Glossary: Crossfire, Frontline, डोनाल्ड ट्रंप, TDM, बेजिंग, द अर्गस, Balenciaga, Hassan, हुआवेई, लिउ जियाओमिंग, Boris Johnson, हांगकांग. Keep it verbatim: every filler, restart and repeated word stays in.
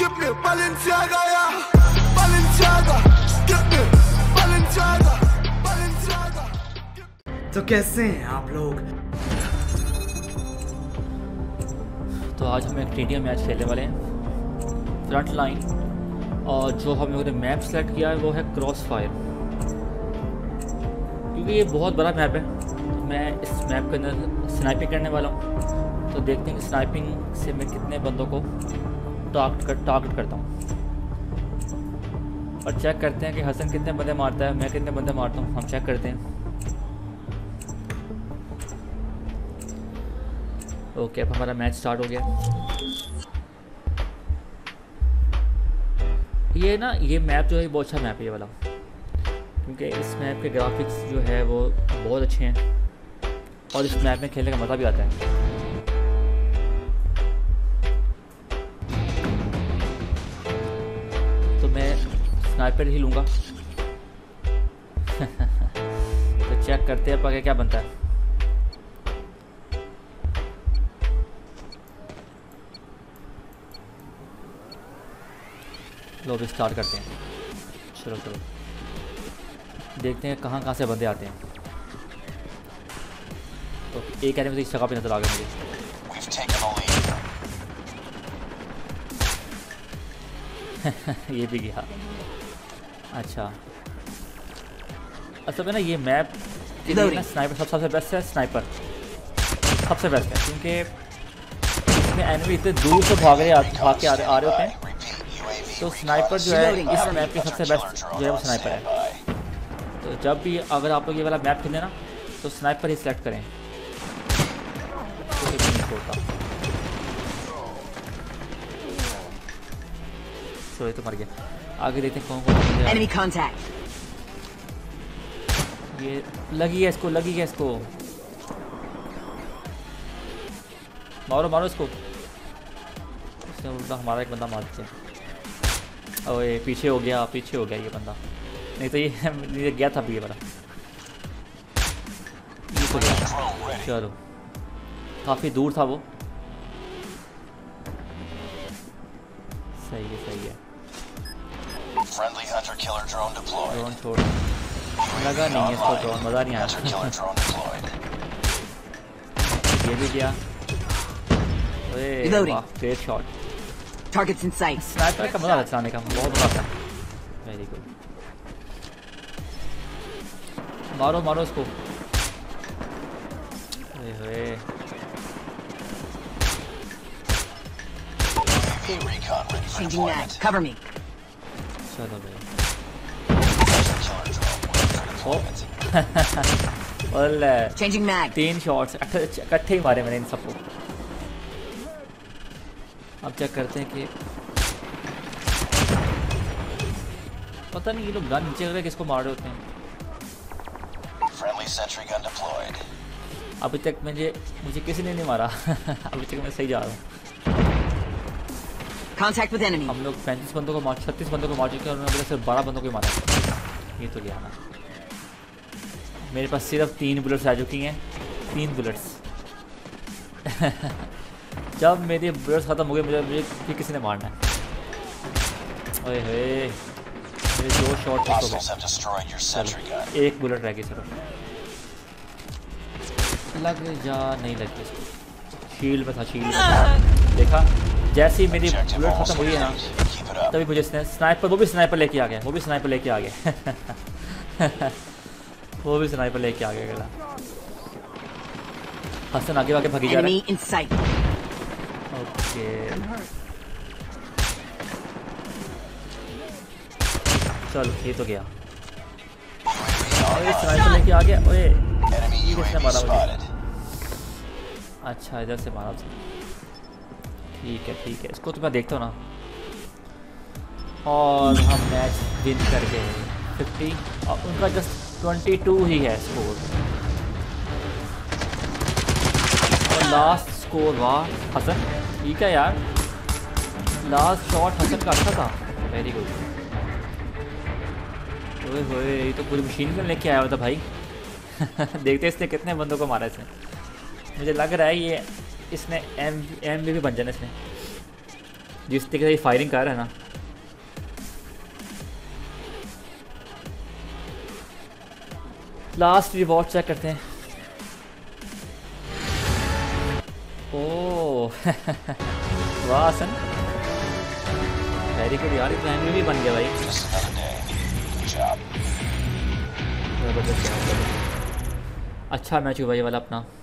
Give me Balenciaga, yeah. Balenciaga. Give me Balenciaga. Balenciaga. तो कैसे हैं आप लोग? तो आज हम एक टी डी एम मैच खेलने वाले हैं, फ्रंट लाइन, और जो हम लोगों ने मैप सेलेक्ट किया है वो है क्रॉस फायर, क्योंकि ये बहुत बड़ा मैप है। मैं इस मैप के अंदर स्नाइपिंग करने वाला हूँ, तो देखते हैं कि स्नाइपिंग से मैं कितने बंदों को टारगेट कर टारगेट करता हूँ, और चेक करते हैं कि हसन कितने बंदे मारता है, मैं कितने बंदे मारता हूँ। हम चेक करते हैं। ओके, अब हमारा मैच स्टार्ट हो गया। ये ना ये मैप जो है बहुत अच्छा मैप है ये वाला, क्योंकि इस मैप के ग्राफिक्स जो है वो बहुत अच्छे हैं, और इस मैप में खेलने का मज़ा भी आता है। तो मैं स्नाइपर ही लूँगा। तो चेक करते हैं आगे क्या बनता है। लो भी स्टार्ट करते हैं। चलो चलो देखते हैं कहाँ कहाँ से बंदे आते हैं। तो एक एनिमी से इस जगह पर नजर आ गए मुझे। ये भी गया। अच्छा असल में ना ये मैप ना स्नाइपर सब सबसे बेस्ट है। स्नाइपर सबसे बेस्ट है क्योंकि इसमें एनिमी इतने दूर से भाग रहे भाग के आ रहे आ रहे होते हैं, तो स्नाइपर जो है इस मैप की सबसे बेस्ट जो है वो स्नाइपर है। तो जब भी अगर आप लोग ये वाला मैप खेलें ना, तो स्नाइपर ही सेलेक्ट करें। तो ये तो मर गया। आगे देखते हैं कौन कौन। Enemy contact. ये लगी है इसको, लगी है इसको। मारो मारो इसको। इसने उल्टा हमारा एक बंदा मार दिया। और ये पीछे हो गया, पीछे हो गया ये बंदा, नहीं तो ये नहीं गया था भी ये वाला। ये तो गया, चलो काफ़ी दूर था वो। सही है सही है। ड्रोन छोड़ लगा नहीं है इसको, ड्रोन मज़ा नहीं आया। ये भी गया। अरे वाह, great shot. Targets in sight. Sniper का मजा आता है, बहुत मजा आता है। Very good. मारो मारो इसको। अरे होए। Cover me. चलो भाई। और चेंजिंग मैग। तीन शॉट्स इकट्ठे ही मारे मैंने इन सबको। अब चेक करते हैं कि पता नहीं ये लोग गन नीचे करके किसको मार रहे होते हैं। अभी तक मुझे मुझे किसी ने नहीं मारा। अभी तक मैं सही जा रहा हूँ। हम लोग पैंतीस बंदों को मार छत्तीस बंदों को मार चुके हैं, और उन्होंने सिर्फ बारह बंदों को ही मारा। ये तो लिया ना, मेरे पास सिर्फ तीन बुलेट्स आ चुकी हैं। तीन बुलेट्स। जब मेरे बुलेट्स खत्म हो गए मुझे मुझे कि किसी ने मारना है। ओए हे, मेरे दो शॉट खत्म। एक बुलेट रह गई सिर्फ। लग जा नहीं लग गई इसको। शील्ड में था, शील्ड में था। देखा, जैसे ही मेरी बुलेट खत्म हुई है ना, तभी मुझे इसने स्नाइपर, वो भी स्नाइपर लेके आ गया, वो भी स्नाइपर लेके आ गया। वो भी स्नाइपर लेके आ गया। हसन आगे आगे भागी जा रहा है। ओके चलो ये तो गया। स्नाइपर लेके आ गया। ओए किसने मारा मुझे? अच्छा इधर से मारा उसने। ठीक है ठीक है, इसको तो मैं देखता हूँ ना। और हम मैच विन कर गए। फिफ्टी और उनका जस्ट ट्वेंटी टू ही है स्कोर। और लास्ट स्कोर वाह हसन। ठीक है यार, लास्ट शॉट हसन का अच्छा था। Very good. ओए होए, ये तो पूरी मशीन गन लेके आया हुआ था भाई। देखते इसने कितने बंदों को मारा। इसने मुझे लग रहा है ये इसने एम एम बी भी बन जाना इसने। जिस तरीके से फायरिंग कर रहा है ना, लास्ट रिवॉर्ड चेक करते हैं। ओह वाह हसन, वेरी गुड यार, इतना एनिमी भी बन गया भाई। अच्छा मैच हुआ ये वाला अपना।